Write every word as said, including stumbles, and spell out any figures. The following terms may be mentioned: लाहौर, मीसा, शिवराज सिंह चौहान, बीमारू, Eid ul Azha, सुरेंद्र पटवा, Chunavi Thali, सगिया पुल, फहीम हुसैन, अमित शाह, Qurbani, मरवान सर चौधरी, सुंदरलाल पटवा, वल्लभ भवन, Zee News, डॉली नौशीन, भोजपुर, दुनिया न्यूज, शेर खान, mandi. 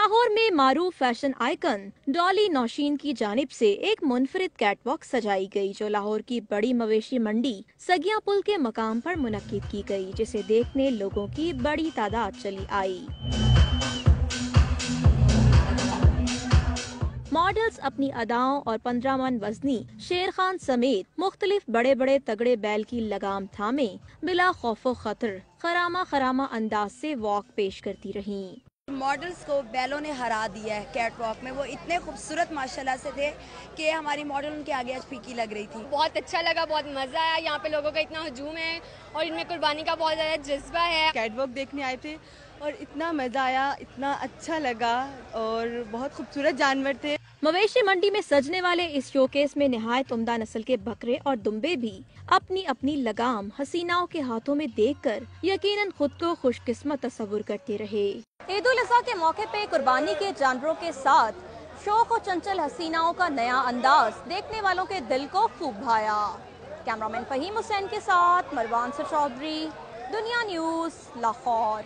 लाहौर में मारूफ fashion icon डॉली नौशीन की जानिब से एक मुनफरिद कैटवॉक सजाई गई, जो लाहौर की बड़ी मवेशी मंडी सगिया पुल के मकाम पर मुनक्किद की गई, जिसे देखने लोगों की बड़ी तादाद चली आई। मॉडल्स अपनी अदाओं और पंद्रह मन वजनी शेर खान समेत मुख्तलिफ बड़े बड़े तगड़े बैल की लगाम थामे बिला खौफो खतर खरामा खरामा अंदाज से वॉक पेश करती रहीं। मॉडल्स को बैलों ने हरा दिया है कैटवॉक में। वो इतने खूबसूरत माशाल्लाह से थे कि हमारी मॉडल उनके आगे आज फीकी लग रही थी। बहुत अच्छा लगा, बहुत मज़ा आया। यहाँ पे लोगों का इतना हुजूम है और इनमें कुर्बानी का बहुत ज़्यादा जज्बा है। कैटवॉक देखने आए थे और इतना मज़ा आया, इतना अच्छा लगा और बहुत खूबसूरत जानवर थे। मवेशी मंडी में सजने वाले इस शोकेस में निहायत उम्दा नस्ल के बकरे और दुम्बे भी अपनी अपनी लगाम हसीनाओं के हाथों में देखकर यकीनन खुद को खुशकिस्मत तस्वुर करते रहे। ईद उल अज़हा के मौके पे कुर्बानी के जानवरों के साथ शोख और चंचल हसीनाओं का नया अंदाज देखने वालों के दिल को खूब भाया। कैमरामैन फहीम हुसैन के साथ मरवान सर चौधरी, दुनिया न्यूज, लाहौर।